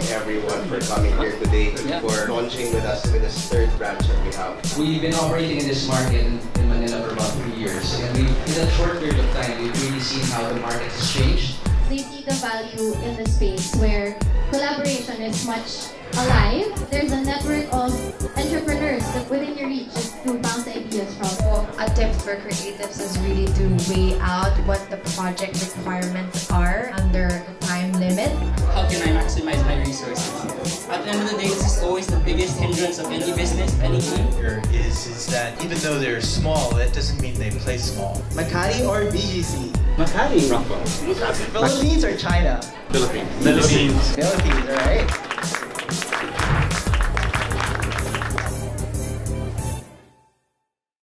thank everyone for coming here today, for launching with us with this third branch that we have. We've been operating in this market in Manila for about 3 years, and in that short period of time, we've really seen how the market has changed. They see the value in the space where collaboration is much alive. There's a network of entrepreneurs that within your reach to bounce ideas from. A tip for creatives is really to weigh out what the project requirements are under the time limit. How can I maximize my resources? At the end of the day, this is always the biggest hindrance of any business, any team. Is that even though they're small, that doesn't mean they play small. Makati or BGC? Makati. Rockwell. Philippines or China? Philippines. Philippines, alright.